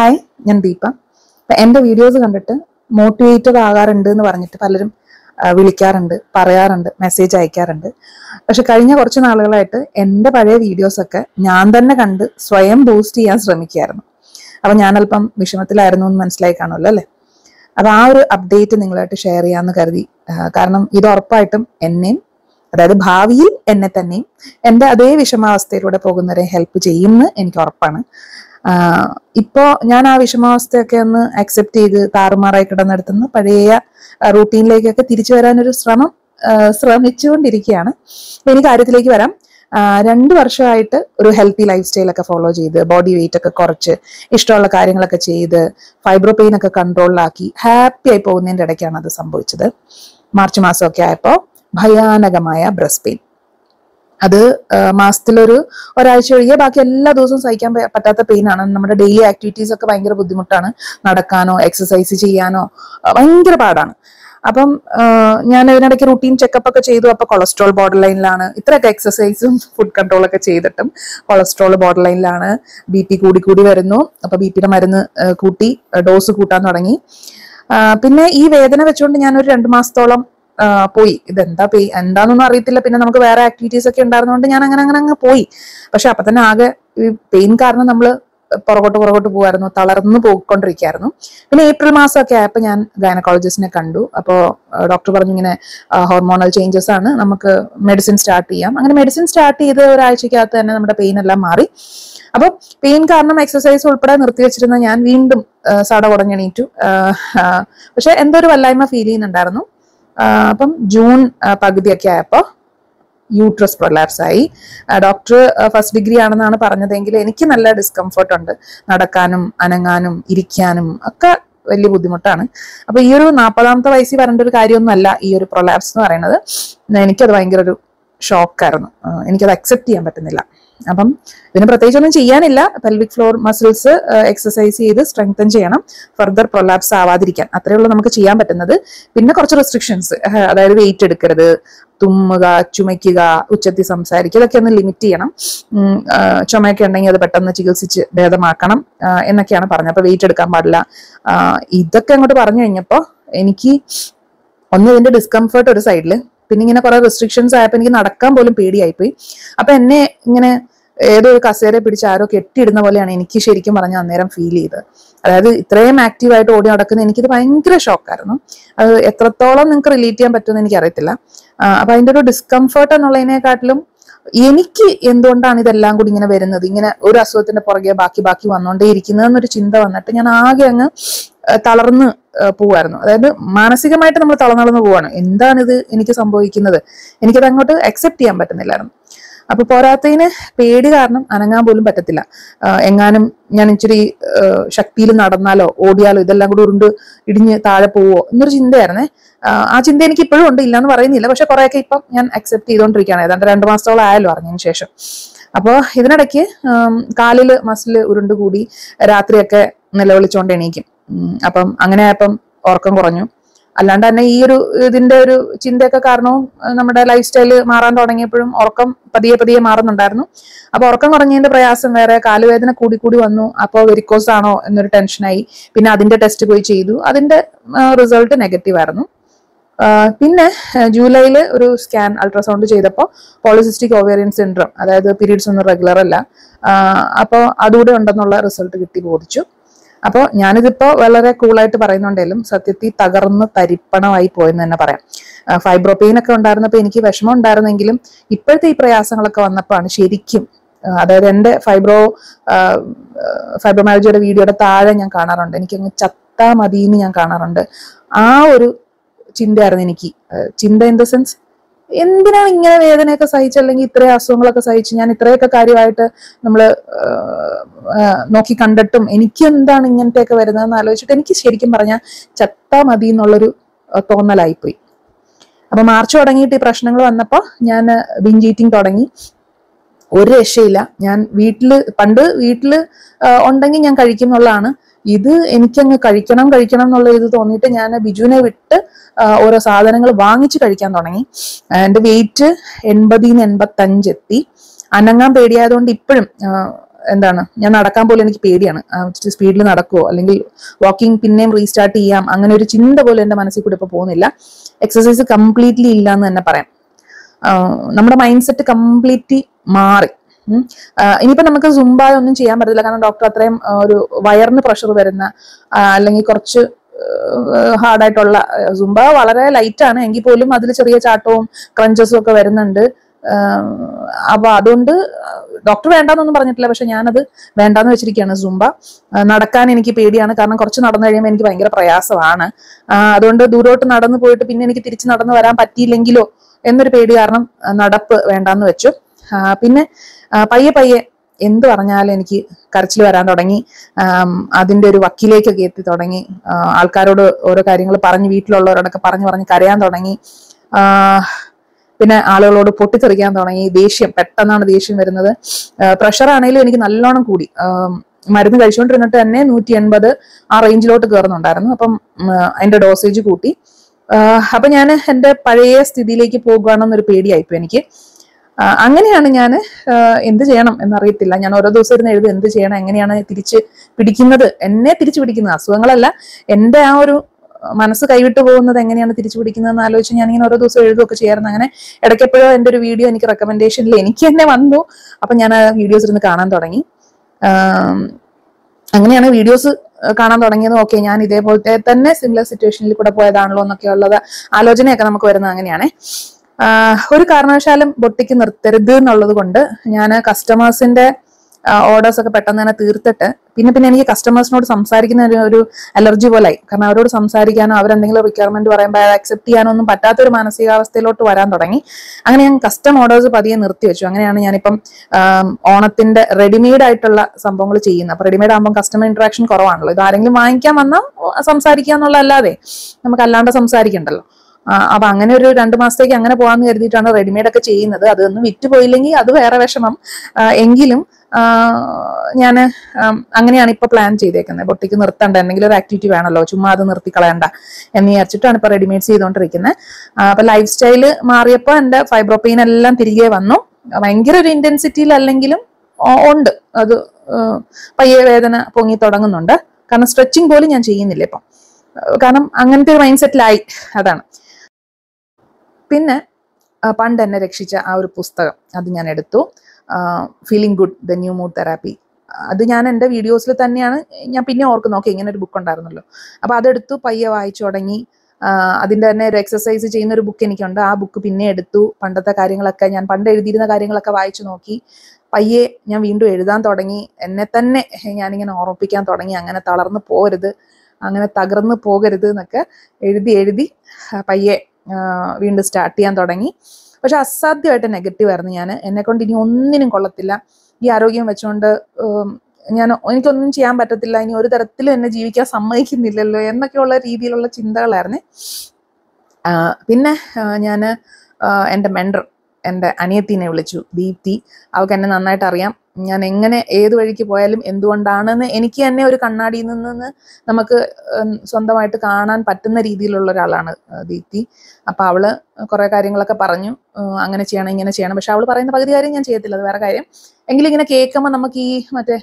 Hi, ഞാൻ ദീപ. അപ്പം എൻ്റെ വീഡിയോസ് കണ്ടിട്ട് മോട്ടിവേറ്റഡ് ആകാറുണ്ട് എന്ന് പറഞ്ഞിട്ട് പലരും വിളിക്കാറുണ്ട്, പറയാറുണ്ട്, മെസ്സേജ് അയക്കാറുണ്ട്. പക്ഷെ കഴിഞ്ഞ കുറച്ച് നാളുകളായിട്ട് എൻ്റെ പഴയ വീഡിയോസൊക്കെ ഞാൻ തന്നെ കണ്ട് സ്വയം ബൂസ്റ്റ് ചെയ്യാൻ ശ്രമിക്കുകയായിരുന്നു. അപ്പം ഞാനല്പം വിഷമത്തിലായിരുന്നു എന്ന് മനസ്സിലായി കാണുമല്ലോ അല്ലേ. അപ്പം ആ ഒരു അപ്ഡേറ്റ് നിങ്ങളായിട്ട് ഷെയർ ചെയ്യാമെന്ന് കരുതി. കാരണം ഇത് ഉറപ്പായിട്ടും എന്നെയും, അതായത് ഭാവിയിൽ എന്നെ തന്നെയും എൻ്റെ അതേ വിഷമാവസ്ഥയിലൂടെ പോകുന്നവരെ ഹെൽപ്പ് ചെയ്യുമെന്ന് എനിക്ക് ഉറപ്പാണ്. ഇപ്പോൾ ഞാൻ ആ വിഷമാവസ്ഥയൊക്കെ ഒന്ന് അക്സെപ്റ്റ് ചെയ്ത് താറുമാറായി കിടന്നെടുത്തുനിന്ന് പഴയ റൂട്ടീനിലേക്കൊക്കെ തിരിച്ചു വരാനൊരു ശ്രമിച്ചുകൊണ്ടിരിക്കുകയാണ്. ഇനി കാര്യത്തിലേക്ക് വരാം. 2 വർഷമായിട്ട് ഒരു ഹെൽത്തി ലൈഫ് സ്റ്റൈലൊക്കെ ഫോളോ ചെയ്ത് ബോഡി വെയിറ്റ് ഒക്കെ കുറച്ച് ഇഷ്ടമുള്ള കാര്യങ്ങളൊക്കെ ചെയ്ത് ഫൈബ്രോ പെയിൻ ഒക്കെ കൺട്രോളിലാക്കി ഹാപ്പി ആയി പോകുന്നതിൻ്റെ ഇടയ്ക്കാണ് അത് സംഭവിച്ചത്. മാർച്ച് മാസമൊക്കെ ആയപ്പോൾ ഭയാനകമായ ബ്രസ്റ്റ് പെയിൻ. അത് മാസത്തിലൊരു ഒരാഴ്ച ഒഴികെ ബാക്കി എല്ലാ ദിവസവും സഹിക്കാൻ പറ്റാത്ത പെയിനാണ്. നമ്മുടെ ഡെയിലി ആക്ടിവിറ്റീസ് ഒക്കെ ഭയങ്കര ബുദ്ധിമുട്ടാണ്, നടക്കാനോ എക്സസൈസ് ചെയ്യാനോ ഭയങ്കര പാടാണ്. അപ്പം ഞാൻ ഇതിനിടയ്ക്ക് റുട്ടീൻ ചെക്കപ്പ് ഒക്കെ ചെയ്തു. അപ്പോൾ കൊളസ്ട്രോൾ ബോർഡർ ലൈനിലാണ്. ഇത്രയൊക്കെ എക്സസൈസും ഫുഡ് കൺട്രോളൊക്കെ ചെയ്തിട്ടും കൊളസ്ട്രോൾ ബോർഡർ ലൈനിലാണ്. BP കൂടി വരുന്നു. അപ്പോൾ BPയുടെ മരുന്ന് കൂട്ടി ഡോസ് കൂട്ടാൻ തുടങ്ങി. പിന്നെ ഈ വേദന വെച്ചുകൊണ്ട് ഞാനൊരു 2 മാസത്തോളം പോയി. എന്താണെന്നൊന്നും അറിയത്തില്ല. പിന്നെ നമുക്ക് വേറെ ആക്ടിവിറ്റീസ് ഒക്കെ ഉണ്ടായിരുന്നതുകൊണ്ട് ഞാൻ അങ്ങനെ പോയി. പക്ഷെ അപ്പം തന്നെ ആകെ ഈ പെയിൻ കാരണം നമ്മൾ പുറകോട്ട് പോകുമായിരുന്നു, തളർന്നു പോയിക്കൊണ്ടിരിക്കുകയായിരുന്നു. പിന്നെ ഏപ്രിൽ മാസമൊക്കെ ആയപ്പോൾ ഞാൻ ഗൈനക്കോളജിസ്റ്റിനെ കണ്ടു. അപ്പോൾ ഡോക്ടർ പറഞ്ഞു ഇങ്ങനെ ഹോർമോണൽ ചേഞ്ചസ് ആണ്, നമുക്ക് മെഡിസിൻ സ്റ്റാർട്ട് ചെയ്യാം. അങ്ങനെ മെഡിസിൻ സ്റ്റാർട്ട് ചെയ്ത് ഒരാഴ്ചക്കകത്ത് തന്നെ നമ്മുടെ പെയിൻ എല്ലാം മാറി. അപ്പോൾ പെയിൻ കാരണം എക്സസൈസ് ഉൾപ്പെടെ നിർത്തിവെച്ചിരുന്ന ഞാൻ വീണ്ടും സട കുറഞ്ഞെണീറ്റു. പക്ഷെ എന്തോ ഒരു വല്ലായ്മ ഫീൽ ചെയ്യുന്നുണ്ടായിരുന്നു. അപ്പം ജൂൺ പകുതിയൊക്കെ ആയപ്പോൾ യൂട്രസ് പ്രൊലാപ്സ് ആയി. ഡോക്ടർ ഫസ്റ്റ് ഡിഗ്രി ആണെന്നാണ് പറഞ്ഞതെങ്കിൽ എനിക്ക് നല്ല ഡിസ്കംഫർട്ട് ഉണ്ട്. നടക്കാനും അനങ്ങാനും ഇരിക്കാനും ഒക്കെ വലിയ ബുദ്ധിമുട്ടാണ്. അപ്പോൾ ഈ ഒരു 40ാമത്തെ വയസ്സിൽ വരേണ്ട ഒരു കാര്യമൊന്നുമല്ല ഈ ഒരു പ്രൊലാപ്സ് എന്ന് പറയുന്നത്. എനിക്കത് ഭയങ്കര ഒരു ഷോക്കായിരുന്നു. എനിക്കത് അക്സെപ്റ്റ് ചെയ്യാൻ പറ്റുന്നില്ല. അപ്പം ഇതിന് പ്രത്യേകിച്ചൊന്നും ചെയ്യാനില്ല. പെൽവിക് ഫ്ലോർ മസിൽസ് എക്സസൈസ് ചെയ്ത് സ്ട്രെങ്തൻ ചെയ്യണം, ഫർദർ പ്രൊലാപ്സ് ആവാതിരിക്കാൻ. അത്രയേ ഉള്ളൂ നമുക്ക് ചെയ്യാൻ പറ്റുന്നത്. പിന്നെ കുറച്ച് റെസ്ട്രിക്ഷൻസ്, അതായത് വെയിറ്റ് എടുക്കരുത്, തുമ്മുക, ചുമയ്ക്കുക, ഉച്ചത്തിൽ സംസാരിക്കുക, ഇതൊക്കെ ഒന്ന് ലിമിറ്റ് ചെയ്യണം. ചുമയൊക്കെ ഉണ്ടെങ്കിൽ അത് പെട്ടെന്ന് ചികിത്സിച്ച് ഭേദമാക്കണം എന്നൊക്കെയാണ് പറഞ്ഞത്. അപ്പോൾ വെയിറ്റ് എടുക്കാൻ പാടില്ല. ഇതൊക്കെ അങ്ങോട്ട് പറഞ്ഞു കഴിഞ്ഞപ്പോൾ എനിക്ക് ഒന്ന് ഇതിൻ്റെ ഡിസ്കംഫേർട്ട് ഒരു സൈഡിൽ, പിന്നെ ഇങ്ങനെ കുറെ റെസ്ട്രിക്ഷൻസ് ആയപ്പോൾ എനിക്ക് നടക്കാൻ പോലും പേടിയായിപ്പോയി. അപ്പൊ എന്നെ ഇങ്ങനെ ഏതോ ഒരു കസേര പിടിച്ച് ആരോ കെട്ടിയിടുന്ന പോലെയാണ് എനിക്ക് ശരിക്കും പറഞ്ഞ അന്നേരം ഫീൽ ചെയ്തത്. അതായത് ഇത്രയും ആക്റ്റീവായിട്ട് ഓടി നടക്കുന്നത് എനിക്കിത് ഭയങ്കര ഷോക്കായിരുന്നു. അത് എത്രത്തോളം നിങ്ങൾക്ക് റിലേറ്റ് ചെയ്യാൻ പറ്റുമെന്ന് എനിക്കറിയത്തില്ല. അപ്പൊ അതിൻ്റെ ഒരു ഡിസ്കംഫേർട്ട് എന്നുള്ളതിനെക്കാട്ടിലും എനിക്ക് എന്തുകൊണ്ടാണ് ഇതെല്ലാം കൂടി ഇങ്ങനെ വരുന്നത്, ഇങ്ങനെ ഒരു അസുഖത്തിന്റെ പുറകെ ബാക്കി വന്നുകൊണ്ടേ ഇരിക്കുന്നത് എന്നൊരു ചിന്ത വന്നിട്ട് ഞാൻ ആകെ അങ്ങ് തളർന്ന് പോവായിരുന്നു. അതായത് മാനസികമായിട്ട് നമ്മൾ തളർന്നു പോവാണ്. എന്താണിത് എനിക്ക് സംഭവിക്കുന്നത്? എനിക്കത് അങ്ങോട്ട് അക്സെപ്റ്റ് ചെയ്യാൻ പറ്റുന്നില്ലായിരുന്നു. അപ്പൊ പോരാത്തതിന് പേടി കാരണം അനങ്ങാൻ പോലും പറ്റത്തില്ല. എങ്ങാനും ഞാൻ ഇച്ചിരി ശക്തിയിൽ നടന്നാലോ ഓടിയാലോ ഇതെല്ലാം കൂടി ഉരുണ്ട് ഇടിഞ്ഞ് താഴെ പോവോ എന്നൊരു ചിന്തയായിരുന്നേ. ആ ചിന്ത എനിക്ക് ഇപ്പോഴും ഉണ്ട്, ഇല്ലാന്ന് പറയുന്നില്ല. പക്ഷെ കുറെയൊക്കെ ഇപ്പം ഞാൻ അക്സെപ്റ്റ് ചെയ്തോണ്ടിരിക്കുകയാണ്. ഏതാണ്ട് 2 മാസത്തോളം ആയാലും അറിഞ്ഞതിന് ശേഷം. അപ്പോൾ ഇതിനിടയ്ക്ക് കാലില് മസില് ഉരുണ്ട് കൂടി രാത്രിയൊക്കെ നിലവിളിച്ചോണ്ട് എണീക്കും. അപ്പം അങ്ങനെ ആയപ്പം ഉറക്കം കുറഞ്ഞു. അല്ലാണ്ട് തന്നെ ഈ ഒരു ഇതിന്റെ ഒരു ചിന്തയൊക്കെ കാരണവും നമ്മുടെ ലൈഫ് സ്റ്റൈല് മാറാൻ തുടങ്ങിയപ്പോഴും ഉറക്കം പതിയെ മാറുന്നുണ്ടായിരുന്നു. അപ്പൊ ഉറക്കം കുറഞ്ഞതിന്റെ പ്രയാസം വേറെ, കാലുവേദന കൂടി വന്നു. അപ്പോൾ വെരിക്കോസ് ആണോ എന്നൊരു ടെൻഷനായി. പിന്നെ അതിന്റെ ടെസ്റ്റ് പോയി ചെയ്തു, അതിന്റെ റിസൾട്ട് നെഗറ്റീവ് ആയിരുന്നു. പിന്നെ ജൂലൈയിൽ ഒരു സ്കാൻ അൾട്രാസൗണ്ട് ചെയ്തപ്പോൾ പോളിസിസ്റ്റിക് ഓവേറിയൻ സിൻഡ്രം, അതായത് പീരീഡ്സ് ഒന്നും റെഗുലർ അല്ല, അപ്പോൾ അതുകൂടെ ഉണ്ടെന്നുള്ള റിസൾട്ട് കിട്ടി ബോധിച്ചു. അപ്പോൾ ഞാനിതിപ്പോ വളരെ കൂളായിട്ട് പറയുന്നുണ്ടെങ്കിലും സത്യത്തിൽ തകർന്ന് തരിപ്പണമായി പോയെന്ന് തന്നെ പറയാം. ഫൈബ്രോ പെയിൻ ഒക്കെ ഉണ്ടായിരുന്നപ്പോൾ എനിക്ക് വിഷമം ഉണ്ടായിരുന്നെങ്കിലും ഇപ്പോഴത്തെ ഈ പ്രയാസങ്ങളൊക്കെ വന്നപ്പോഴാണ് ശരിക്കും, അതായത് എൻ്റെ ഫൈബ്രോമയാൾജിയുടെ വീഡിയോയുടെ താഴെ ഞാൻ കാണാറുണ്ട്, എനിക്കങ്ങ് ചത്താ മതിയെന്ന് ഞാൻ കാണാറുണ്ട്. ആ ഒരു ചിന്തയായിരുന്നു എനിക്ക്. ചിന്ത ഇൻ ദ സെൻസ്, എന്തിനാണ് ഇങ്ങനെ വേദനയൊക്കെ സഹിച്ച്, അല്ലെങ്കിൽ ഇത്രയും അസുഖങ്ങളൊക്കെ സഹിച്ച് ഞാൻ ഇത്രയൊക്കെ കാര്യമായിട്ട് നമ്മൾ നോക്കി കണ്ടിട്ടും എനിക്ക് എന്താണ് ഇങ്ങനത്തെയൊക്കെ വരുന്നതെന്ന് ആലോചിച്ചിട്ട് എനിക്ക് ശരിക്കും പറഞ്ഞാൽ ചത്താ മതി എന്നുള്ളൊരു തോന്നലായിപ്പോയി. അപ്പം മാർച്ച് തുടങ്ങിയിട്ട് ഈ പ്രശ്നങ്ങൾ വന്നപ്പോൾ ഞാൻ ബിഞ്ച് ഈറ്റിംഗ് തുടങ്ങി. ഒരു രക്ഷയില്ല. ഞാൻ പണ്ട് വീട്ടിൽ ഉണ്ടെങ്കിൽ ഞാൻ കഴിക്കുന്നുള്ളതാണ്. ഇത് എനിക്കങ്ങ് കഴിക്കണം എന്നുള്ള ഇത് തോന്നിയിട്ട് ഞാൻ ബിജുവിനെ വിട്ട് ഓരോ സാധനങ്ങൾ വാങ്ങിച്ച് കഴിക്കാൻ തുടങ്ങി. എൻ്റെ വെയിറ്റ് 80-85 എത്തി. അനങ്ങാൻ പേടിയായതുകൊണ്ട് ഇപ്പോഴും എന്താണ് ഞാൻ നടക്കാൻ പോലും എനിക്ക് പേടിയാണ്, സ്പീഡിൽ നടക്കുമോ അല്ലെങ്കിൽ വാക്കിംഗ് പിന്നെയും റീസ്റ്റാർട്ട് ചെയ്യാം അങ്ങനെ ഒരു ചിന്ത പോലും എൻ്റെ മനസ്സിൽ കൂടെ ഇപ്പോൾ പോകുന്നില്ല. എക്സസൈസ് കംപ്ലീറ്റ്ലി ഇല്ല എന്ന് തന്നെ പറയാം. നമ്മുടെ മൈൻഡ് സെറ്റ് കംപ്ലീറ്റ്ലി മാറി. ഇനിയിപ്പോൾ നമുക്ക് സുംബ ഒന്നും ചെയ്യാൻ പറ്റത്തില്ല, കാരണം ഡോക്ടർ അത്രയും ഒരു വയറിന് പ്രഷർ വരുന്ന അല്ലെങ്കിൽ കുറച്ച് ഹാർഡായിട്ടുള്ള സുംബ വളരെ ലൈറ്റാണ് എങ്കിൽ പോലും അതിൽ ചെറിയ ചാട്ടവും ക്രഞ്ചസും ഒക്കെ വരുന്നുണ്ട്. അപ്പൊ അതുകൊണ്ട് ഡോക്ടർ വേണ്ടാന്നൊന്നും പറഞ്ഞിട്ടില്ല, പക്ഷെ ഞാനത് വേണ്ടാന്ന് വെച്ചിരിക്കുകയാണ്. സുംബ നടക്കാൻ എനിക്ക് പേടിയാണ്, കാരണം കുറച്ച് നടന്നു കഴിയുമ്പോൾ എനിക്ക് ഭയങ്കര പ്രയാസമാണ്. അതുകൊണ്ട് ദൂരോട്ട് നടന്നു പോയിട്ട് പിന്നെ എനിക്ക് തിരിച്ച് നടന്നു വരാൻ പറ്റിയില്ലെങ്കിലോ എന്നൊരു പേടി കാരണം നടപ്പ് വേണ്ടാന്ന് വെച്ചു. പിന്നെ പയ്യെ പയ്യെ എന്ത് പറഞ്ഞാലും എനിക്ക് കരച്ചിൽ വരാൻ തുടങ്ങി. അതിൻ്റെ ഒരു വക്കിലേക്കൊക്കെ എത്തി തുടങ്ങി. ആൾക്കാരോട് ഓരോ കാര്യങ്ങൾ പറഞ്ഞ് വീട്ടിലുള്ളവരോടൊക്കെ പറഞ്ഞ് കരയാൻ തുടങ്ങി. പിന്നെ ആളുകളോട് പൊട്ടിത്തെറിക്കാൻ തുടങ്ങി. ദേഷ്യം പെട്ടെന്നാണ് ദേഷ്യം വരുന്നത്. പ്രഷർ ആണെങ്കിലും എനിക്ക് നല്ലോണം കൂടി. മരുന്ന് കഴിച്ചുകൊണ്ടിരുന്നിട്ട് തന്നെ 180 ആ റേഞ്ചിലോട്ട് കയറുന്നുണ്ടായിരുന്നു. അപ്പം അതിൻ്റെ ഡോസേജ് കൂട്ടി. അപ്പം ഞാൻ എൻ്റെ പഴയ സ്ഥിതിയിലേക്ക് പോകുകയാണെന്നൊരു പേടിയായിപ്പോൾ എനിക്ക്. അങ്ങനെയാണ് ഞാൻ എന്ത് ചെയ്യണം എന്നറിയത്തില്ല. ഞാൻ ഓരോ ദിവസം ഇരുന്ന് എഴുതും എന്ത് ചെയ്യണം, എങ്ങനെയാണ് തിരിച്ച് പിടിക്കുന്നത്, എന്നെ തിരിച്ചു പിടിക്കുന്നത്, അസുഖങ്ങളല്ല എൻ്റെ ആ ഒരു മനസ്സ് കൈവിട്ടു പോകുന്നത് എങ്ങനെയാണ് തിരിച്ചു പിടിക്കുന്നതെന്ന് ആലോചിച്ച് ഞാനിങ്ങനെ ഓരോ ദിവസം എഴുതുമൊക്കെ ചെയ്യാറുണ്ട്. അങ്ങനെ ഇടയ്ക്കെപ്പോഴോ എൻ്റെ ഒരു വീഡിയോ എനിക്ക് റെക്കമെൻഡേഷനിൽ എനിക്ക് തന്നെ വന്നു. അപ്പം ഞാൻ ആ വീഡിയോസ് ഇരുന്ന് കാണാൻ തുടങ്ങി. അങ്ങനെയാണ് വീഡിയോസ് കാണാൻ തുടങ്ങിയത്. ഓക്കെ, ഞാൻ ഇതേപോലത്തെ തന്നെ സിമിലർ സിറ്റുവേഷനിൽ കൂടെ പോയതാണല്ലോ എന്നൊക്കെയുള്ളത് ആലോചനയൊക്കെ നമുക്ക് വരുന്നത്. അങ്ങനെയാണേ ഒരു കാരണവശാലും ബൊട്ടിക്ക് നിർത്തരുത് എന്നുള്ളത് കൊണ്ട് ഞാൻ കസ്റ്റമേഴ്സിന്റെ ഓർഡേഴ്സൊക്കെ പെട്ടെന്ന് തന്നെ തീർത്തിട്ട് പിന്നെ പിന്നെ എനിക്ക് കസ്റ്റമേഴ്സിനോട് സംസാരിക്കുന്ന ഒരു അലർജി പോലായി. കാരണം അവരോട് സംസാരിക്കാനോ അവരെന്തെങ്കിലും റിക്വയർമെന്റ് പറയുമ്പോൾ അത് അക്സെപ്റ്റ് ചെയ്യാനോ ഒന്നും പറ്റാത്തൊരു മാനസികാവസ്ഥയിലോട്ട് വരാൻ തുടങ്ങി. അങ്ങനെ ഞാൻ കസ്റ്റം ഓർഡേഴ്സ് പതിയെ നിർത്തിവെച്ചു. അങ്ങനെയാണ് ഞാനിപ്പം ഓണത്തിന്റെ റെഡിമെയ്ഡ് ആയിട്ടുള്ള സംഭവങ്ങൾ ചെയ്യുന്നത്. അപ്പോൾ റെഡിമെയ്ഡ് ആകുമ്പോൾ കസ്റ്റമർ ഇന്ററാക്ഷൻ കുറവാണല്ലോ. ഇത് ആരെങ്കിലും വാങ്ങിക്കാൻ വന്നാൽ സംസാരിക്കുക എന്നുള്ള അല്ലാതെ നമുക്ക് അല്ലാണ്ട് സംസാരിക്കണ്ടല്ലോ. അപ്പൊ അങ്ങനെ ഒരു 2 മാസത്തേക്ക് അങ്ങനെ പോകാമെന്ന് കരുതിയിട്ടാണ് റെഡിമെയ്ഡ് ഒക്കെ ചെയ്യുന്നത്. അതൊന്നും വിറ്റുപോയില്ലെങ്കിൽ അത് വേറെ വിഷമം. എങ്കിലും ഞാൻ അങ്ങനെയാണ് ഇപ്പൊ പ്ലാൻ ചെയ്തേക്കുന്നത്. ബൊട്ടിക്ക് നിർത്തണ്ട, എന്തെങ്കിലും ഒരു ആക്ടിവിറ്റി വേണമല്ലോ, ചുമ്മാ അത് നിർത്തി കളയണ്ട എന്ന് വിചാരിച്ചിട്ടാണ് ഇപ്പൊ റെഡിമെയ്ഡ്സ് ചെയ്തുകൊണ്ടിരിക്കുന്നത്. അപ്പൊ ലൈഫ് സ്റ്റൈല് മാറിയപ്പോൾ എന്റെ ഫൈബ്രോപെയിൻ എല്ലാം തിരികെ വന്നു. ഭയങ്കര ഒരു ഇന്റൻസിറ്റിയിൽ അല്ലെങ്കിലും ഉണ്ട്. അത് പയ്യെ വേദന പൊങ്ങി തുടങ്ങുന്നുണ്ട്. കാരണം സ്ട്രെച്ചിങ് പോലും ഞാൻ ചെയ്യുന്നില്ല ഇപ്പം, കാരണം അങ്ങനത്തെ ഒരു മൈൻഡ് സെറ്റിലായി. അതാണ്. പിന്നെ പണ്ട് എന്നെ രക്ഷിച്ച ആ ഒരു പുസ്തകം അത് ഞാൻ എടുത്തു. Feeling good the new mood therapy. അത് ഞാൻ എൻ്റെ വീഡിയോസിൽ തന്നെയാണ് ഞാൻ പിന്നെ ഓർക്കുന്നത്. ഓക്കെ, ഇങ്ങനെ ഒരു ബുക്ക് ഉണ്ടായിരുന്നല്ലോ. അപ്പോൾ അതെടുത്തു പയ്യെ വായിച്ചു തുടങ്ങി. അതിൻ്റെ തന്നെ ഒരു എക്സസൈസ് ചെയ്യുന്ന ഒരു ബുക്ക് എനിക്കുണ്ട്. ആ ബുക്ക് പിന്നെ എടുത്തു. പണ്ടത്തെ കാര്യങ്ങളൊക്കെ ഞാൻ പണ്ട് എഴുതിയിരുന്ന കാര്യങ്ങളൊക്കെ വായിച്ചു നോക്കി. പയ്യെ ഞാൻ വീണ്ടും എഴുതാൻ തുടങ്ങി. എന്നെ തന്നെ ഞാനിങ്ങനെ ഓർമ്മിപ്പിക്കാൻ തുടങ്ങി, അങ്ങനെ തളർന്നു പോകരുത്, അങ്ങനെ തകർന്നു പോകരുത് എന്നൊക്കെ എഴുതി എഴുതി പയ്യെ വീണ്ടും സ്റ്റാർട്ട് ചെയ്യാൻ തുടങ്ങി. പക്ഷെ അസാധ്യമായിട്ട് നെഗറ്റീവായിരുന്നു ഞാൻ. എന്നെക്കൊണ്ട് ഇനി ഒന്നിനും കൊള്ളത്തില്ല, ഈ ആരോഗ്യം വെച്ചുകൊണ്ട് എനിക്കൊന്നും ചെയ്യാൻ പറ്റത്തില്ല, ഇനി ഒരു തരത്തിലും എന്നെ ജീവിക്കാൻ സമ്മതിക്കുന്നില്ലല്ലോ എന്നൊക്കെയുള്ള രീതിയിലുള്ള ചിന്തകളായിരുന്നു. പിന്നെ ഞാൻ എൻ്റെ മെൻഡർ എൻ്റെ അനിയത്തിനെ വിളിച്ചു, ദീപ്തി. അവൾക്ക് എന്നെ നന്നായിട്ട് അറിയാം. ഞാൻ എങ്ങനെ ഏത് വഴിക്ക് പോയാലും എന്തുകൊണ്ടാണെന്ന് എനിക്ക് തന്നെ ഒരു കണ്ണാടിയിൽ നിന്ന് നമുക്ക് സ്വന്തമായിട്ട് കാണാൻ പറ്റുന്ന രീതിയിലുള്ള ഒരാളാണ് ദീപ്തി. അപ്പം അവള് കുറേ കാര്യങ്ങളൊക്കെ പറഞ്ഞു, അങ്ങനെ ചെയ്യണം ഇങ്ങനെ ചെയ്യണം. പക്ഷെ അവൾ പറയുന്ന പകുതി കാര്യം ഞാൻ ചെയ്യത്തില്ല, അത് വേറെ കാര്യം. എങ്കിലും ഇങ്ങനെ കേൾക്കുമ്പോൾ നമുക്ക് ഈ മറ്റേ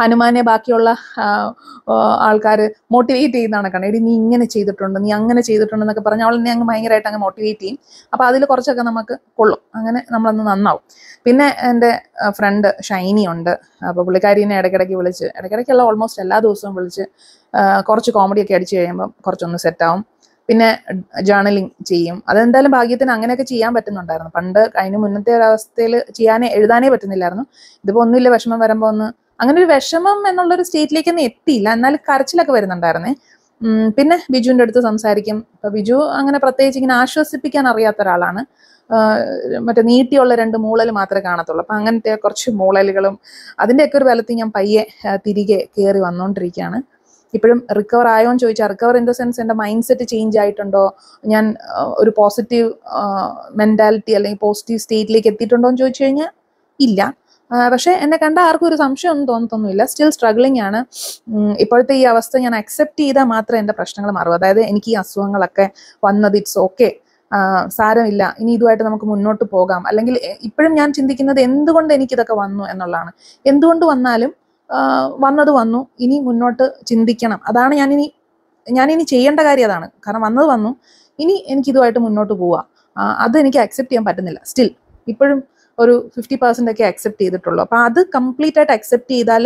ഹനുമാനെ ബാക്കിയുള്ള ആൾക്കാർ മോട്ടിവേറ്റ് ചെയ്യുന്ന കണക്കാണ്. എടി നീ ഇങ്ങനെ ചെയ്തിട്ടുണ്ട്, നീ അങ്ങനെ ചെയ്തിട്ടുണ്ടെന്നൊക്കെ പറഞ്ഞ് അവൾ എന്നെ അങ്ങ് ഭയങ്കരമായിട്ട് അങ്ങ് മോട്ടിവേറ്റ് ചെയ്യും. അപ്പോൾ അതിൽ കുറച്ചൊക്കെ നമുക്ക് കൊള്ളും, അങ്ങനെ നമ്മളൊന്ന് നന്നാവും. പിന്നെ എൻ്റെ ഫ്രണ്ട് ഷൈനി ഉണ്ട്. അപ്പോൾ പുള്ളിക്കാരിനെ ഇടയ്ക്കിടയ്ക്കുള്ള ഓൾമോസ്റ്റ് എല്ലാ ദിവസവും വിളിച്ച് കുറച്ച് കോമഡിയൊക്കെ അടിച്ച് കഴിയുമ്പം കുറച്ചൊന്ന് സെറ്റാവും. പിന്നെ ജേർണലിങ് ചെയ്യും. അതെന്തായാലും ഭാഗ്യത്തിന് അങ്ങനെയൊക്കെ ചെയ്യാൻ പറ്റുന്നുണ്ടായിരുന്നു. പണ്ട് അതിന് മുന്നത്തെ ഒരവസ്ഥയിൽ എഴുതാനേ പറ്റുന്നില്ലായിരുന്നു. ഇതിപ്പോൾ ഒന്നുമില്ല വിഷമം വരുമ്പോൾ ഒന്ന് അങ്ങനെ ഒരു വിഷമം എന്നുള്ളൊരു സ്റ്റേറ്റിലേക്കൊന്നും എത്തിയില്ല, എന്നാലും കരച്ചിലൊക്കെ വരുന്നുണ്ടായിരുന്നേ. പിന്നെ ബിജുവിൻ്റെ അടുത്ത് സംസാരിക്കും. അപ്പോൾ ബിജു അങ്ങനെ പ്രത്യേകിച്ച് ഇങ്ങനെ ആശ്വസിപ്പിക്കാൻ അറിയാത്ത ഒരാളാണ്. മറ്റേ നീട്ടിയുള്ള 2 മൂളൽ മാത്രമേ കാണത്തുള്ളൂ. അപ്പം അങ്ങനത്തെ കുറച്ച് മൂളലുകളും അതിൻ്റെയൊക്കെ ഒരു ബലത്തിൽ ഞാൻ പയ്യെ തിരികെ കയറി വന്നുകൊണ്ടിരിക്കുകയാണ്. ഇപ്പോഴും റിക്കവർ ആയോന്ന് ചോദിച്ചാൽ റിക്കവർ ഇൻ ദ സെൻസ് എൻ്റെ മൈൻഡ് സെറ്റ് ചേഞ്ച് ആയിട്ടുണ്ടോ, ഞാൻ ഒരു പോസിറ്റീവ് മെൻറ്റാലിറ്റി അല്ലെങ്കിൽ പോസിറ്റീവ് സ്റ്റേറ്റിലേക്ക് എത്തിയിട്ടുണ്ടോ എന്ന് ചോദിച്ചു കഴിഞ്ഞാൽ ഇല്ല. പക്ഷേ എന്നെ കണ്ട ആർക്കും ഒരു സംശയം ഒന്നും തോന്നത്തൊന്നുമില്ല. സ്റ്റിൽ സ്ട്രഗ്ലിംഗ് ആണ്. ഇപ്പോഴത്തെ ഈ അവസ്ഥ ഞാൻ അക്സെപ്റ്റ് ചെയ്താൽ മാത്രമേ എൻ്റെ പ്രശ്നങ്ങൾ മാറും. അതായത് എനിക്ക് ഈ അസുഖങ്ങളൊക്കെ വന്നത് ഇറ്റ്സ് ഓക്കെ, സാരമില്ല, ഇനി ഇതുമായിട്ട് നമുക്ക് മുന്നോട്ട് പോകാം. അല്ലെങ്കിൽ ഇപ്പോഴും ഞാൻ ചിന്തിക്കുന്നത് എന്തുകൊണ്ട് എനിക്കിതൊക്കെ വന്നു എന്നുള്ളതാണ്. എന്തുകൊണ്ട് വന്നാലും വന്നത് വന്നു, ഇനി മുന്നോട്ട് ചിന്തിക്കണം. അതാണ് ഞാനിനി ചെയ്യേണ്ട കാര്യം അതാണ്. കാരണം വന്നത് വന്നു, ഇനി എനിക്കിതുമായിട്ട് മുന്നോട്ട് പോവാം. അതെനിക്ക് അക്സെപ്റ്റ് ചെയ്യാൻ പറ്റുന്നില്ല. സ്റ്റിൽ ഇപ്പോഴും ഒരു 50% ഒക്കെ അക്സെപ്റ്റ് ചെയ്തിട്ടുള്ളൂ. അപ്പോൾ അത് കംപ്ലീറ്റ് ആയിട്ട് അക്സെപ്റ്റ് ചെയ്താൽ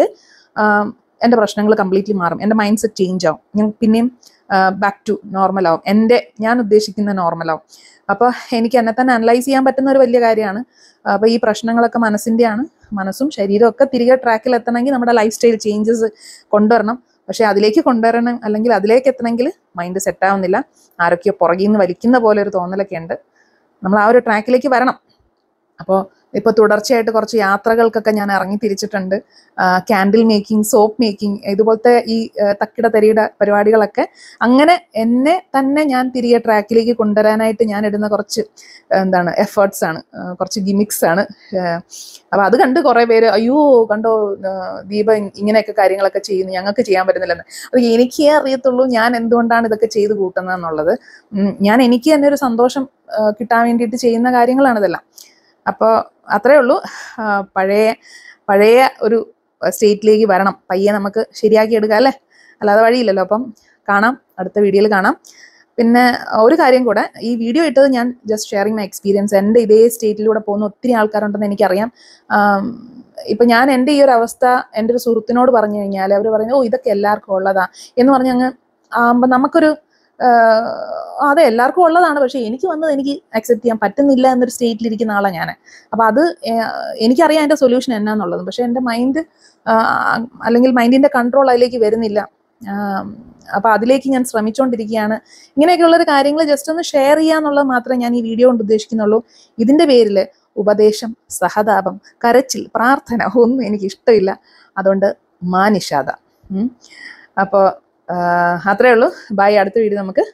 എൻ്റെ പ്രശ്നങ്ങൾ കംപ്ലീറ്റ്ലി മാറും, എൻ്റെ മൈൻഡ് സെറ്റ് ചേഞ്ച് ആവും, ഞാൻ പിന്നെയും ബാക്ക് ടു നോർമലാവും, എൻ്റെ ഞാൻ ഉദ്ദേശിക്കുന്ന നോർമലാവും. അപ്പോൾ എനിക്ക് എന്നെ തന്നെ അനലൈസ് ചെയ്യാൻ പറ്റുന്ന ഒരു വലിയ കാര്യമാണ്. അപ്പോൾ ഈ പ്രശ്നങ്ങളൊക്കെ മനസ്സിൻ്റെയാണ്. മനസ്സും ശരീരമൊക്കെ തിരികെ ട്രാക്കിൽ എത്തണമെങ്കിൽ നമ്മുടെ ലൈഫ് സ്റ്റൈൽ ചേഞ്ചസ് കൊണ്ടുവരണം. പക്ഷേ അതിലേക്ക് കൊണ്ടുവരണം, അല്ലെങ്കിൽ അതിലേക്ക് എത്തണമെങ്കിൽ മൈൻഡ് സെറ്റാവുന്നില്ല. ആരൊക്കെയോ പുറകിൽ നിന്ന് വലിക്കുന്ന പോലെ ഒരു തോന്നലൊക്കെ ഉണ്ട്. നമ്മൾ ആ ഒരു ട്രാക്കിലേക്ക് വരണം. അപ്പോൾ ഇപ്പോൾ തുടർച്ചയായിട്ട് കുറച്ച് യാത്രകൾക്കൊക്കെ ഞാൻ ഇറങ്ങി തിരിച്ചിട്ടുണ്ട്. കാൻഡിൽ മേക്കിംഗ്, സോപ്പ് മേക്കിംഗ്, ഇതുപോലത്തെ ഈ തക്കിട തരിയുടെ പരിപാടികളൊക്കെ. അങ്ങനെ എന്നെ തന്നെ ഞാൻ തിരികെ ട്രാക്കിലേക്ക് കൊണ്ടുവരാനായിട്ട് ഞാൻ ഇടുന്ന കുറച്ച് എഫേർട്സ് ആണ്, കുറച്ച് ഗിമിക്സ് ആണ്. അപ്പോൾ അത് കണ്ട് കുറേ പേര് അയ്യോ കണ്ടോ ദീപ ഇങ്ങനെയൊക്കെ കാര്യങ്ങളൊക്കെ ചെയ്യുന്നു, ഞങ്ങൾക്ക് ചെയ്യാൻ പറ്റുന്നില്ലെന്ന്. അപ്പോൾ എനിക്കേ അറിയത്തുള്ളൂ ഞാൻ എന്തുകൊണ്ടാണ് ഇതൊക്കെ ചെയ്ത് കൂട്ടുന്നതെന്നുള്ളത്. ഞാൻ എനിക്ക് തന്നെ ഒരു സന്തോഷം കിട്ടാൻ വേണ്ടിയിട്ട് ചെയ്യുന്ന കാര്യങ്ങളാണിതെല്ലാം. അപ്പോൾ അത്രയേ ഉള്ളൂ. പഴയ ഒരു സ്റ്റേറ്റിലേക്ക് വരണം, പയ്യെ നമുക്ക് ശരിയാക്കി എടുക്കാം അല്ലേ, അല്ലാതെ വഴിയില്ലല്ലോ. അപ്പം കാണാം, അടുത്ത വീഡിയോയിൽ കാണാം. പിന്നെ ഒരു കാര്യം കൂടെ, ഈ വീഡിയോ ഇട്ടത് ഞാൻ ജസ്റ്റ് ഷെയറിങ് മൈ എക്സ്പീരിയൻസ്. എൻ്റെ ഇതേ സ്റ്റേറ്റിലൂടെ പോകുന്ന ഒത്തിരി ആൾക്കാരുണ്ടെന്ന് എനിക്കറിയാം. ഇപ്പം ഞാൻ എൻ്റെ ഈ ഒരു അവസ്ഥ എൻ്റെ ഒരു സുഹൃത്തിനോട് പറഞ്ഞു കഴിഞ്ഞാൽ അവർ പറയുന്നത് ഓ ഇതൊക്കെ എല്ലാവർക്കും ഉള്ളതാണ് എന്ന് പറഞ്ഞ് അങ്ങ് ആകുമ്പോൾ നമുക്കൊരു അതെ എല്ലാവർക്കും ഉള്ളതാണ്, പക്ഷേ എനിക്ക് വന്നത് എനിക്ക് അക്സെപ്റ്റ് ചെയ്യാൻ പറ്റുന്നില്ല എന്നൊരു സ്റ്റേറ്റിലിരിക്കുന്ന ആളാണ് ഞാൻ. അപ്പോൾ അത് എനിക്കറിയാം അതിൻ്റെ സൊല്യൂഷൻ എന്നാന്നുള്ളത്. പക്ഷേ എൻ്റെ മൈൻഡ് അല്ലെങ്കിൽ മൈൻഡിൻ്റെ കൺട്രോൾ അതിലേക്ക് വരുന്നില്ല. അപ്പോൾ അതിലേക്ക് ഞാൻ ശ്രമിച്ചുകൊണ്ടിരിക്കുകയാണ്. ഇങ്ങനെയൊക്കെയുള്ളൊരു കാര്യങ്ങൾ ജസ്റ്റ് ഒന്ന് ഷെയർ ചെയ്യാന്നുള്ളത് മാത്രമേ ഞാൻ ഈ വീഡിയോ കൊണ്ട് ഉദ്ദേശിക്കുന്നുള്ളൂ. ഇതിൻ്റെ പേരിൽ ഉപദേശം, സഹതാപം, കരച്ചിൽ, പ്രാർത്ഥന ഒന്നും എനിക്കിഷ്ടമില്ല. അതുകൊണ്ട് മാനിഷാദ. അപ്പോൾ അത്രയേ ഉള്ളൂ. ബൈ. അടുത്ത വീഡിയോ നമുക്ക്